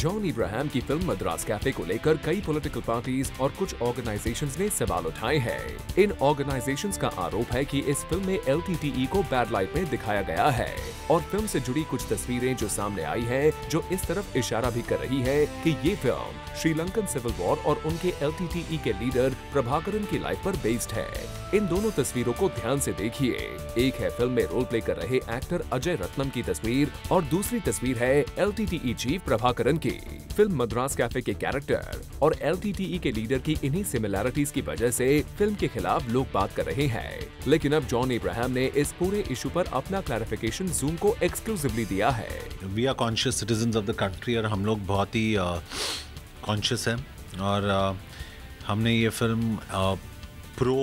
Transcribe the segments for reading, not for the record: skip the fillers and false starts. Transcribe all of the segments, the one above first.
John Ibrahim की film Madras cafe को लेकर कई पॉलिटिकल पार्टीज और कुछ ऑर्गेनाइजेशंस ने सवाल उठाए हैं। इन ऑर्गेनाइजेशंस का आरोप है कि इस फिल्म में एलटीटीई को बैड लाइट में दिखाया गया है और फिल्म से जुड़ी कुछ तस्वीरें जो सामने आई है जो इस तरफ इशारा भी कर रही है कि ये फिल्म श्रीलंकन सिविल वॉर और उनके एलटीटीई के लीडर प्रभाकरण की लाइफ पर बेस्ड है। इन दोनों तस्वीरों को ध्यान से देखिए। एक है फिल्म में रोल प्ले कर रहे एक्टर अजय रत्नम की तस्वीर और दूसरी तस्वीर है एलटीटीई चीफ प्रभाकरण की। फिल्म मद्रास कैफे के कैरेक्टर और एलटीटीई के लीडर की इन्हीं सिमिलैरिटीज की वजह से फिल्म के खिलाफ लोग बात कर रहे हैं, लेकिन अब जॉन इब्राहिम ने इस पूरे इशू पर अपना क्लैरिफिकेशन जूम को एक्सक्लूसिवली दिया है। We are conscious citizens of the country और हम लोग बहुत ही कॉन्शियस हैं और हमने ये फिल्म प्रो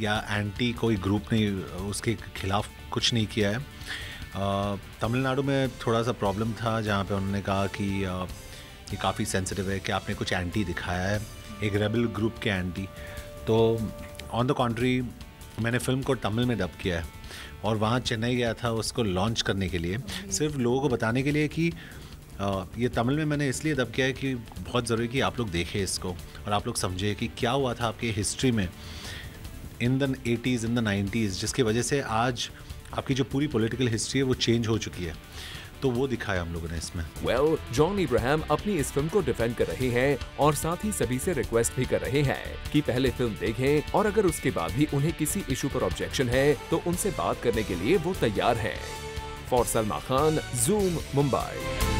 या एंटी कोई ग्रुप नहीं, उसके खिलाफ कुछ नहीं किया है। तमिलनाडु में थोड़ा सा प्रॉब्लम था जहाँ पे उन्होंने कहा कि ये काफ़ी सेंसिटिव है कि आपने कुछ एंटी दिखाया है, एक रेबल ग्रुप के एंटी। तो ऑन द कॉन्ट्री मैंने फिल्म को तमिल में डब किया है और वहाँ चेन्नई गया था उसको लॉन्च करने के लिए, सिर्फ लोगों को बताने के लिए कि ये तमिल में मैंने इसलिए दब किया है कि बहुत ज़रूरी कि आप लोग देखें इसको और आप लोग समझें कि क्या हुआ था आपके हिस्ट्री में in the 80s in the 90s, जिसकी वजह से आज आपकी जो पूरी पॉलिटिकल हिस्ट्री है वो चेंज हो चुकी है। तो वो दिखाया हम लोगों ने इसमें। जॉन इब्राहिम अपनी इस फिल्म को डिफेंड कर रहे हैं और साथ ही सभी से रिक्वेस्ट भी कर रहे हैं कि पहले फिल्म देखें और अगर उसके बाद भी उन्हें किसी इशू पर ऑब्जेक्शन है तो उनसे बात करने के लिए वो तैयार है। For Salma Khan, zoom Mumbai.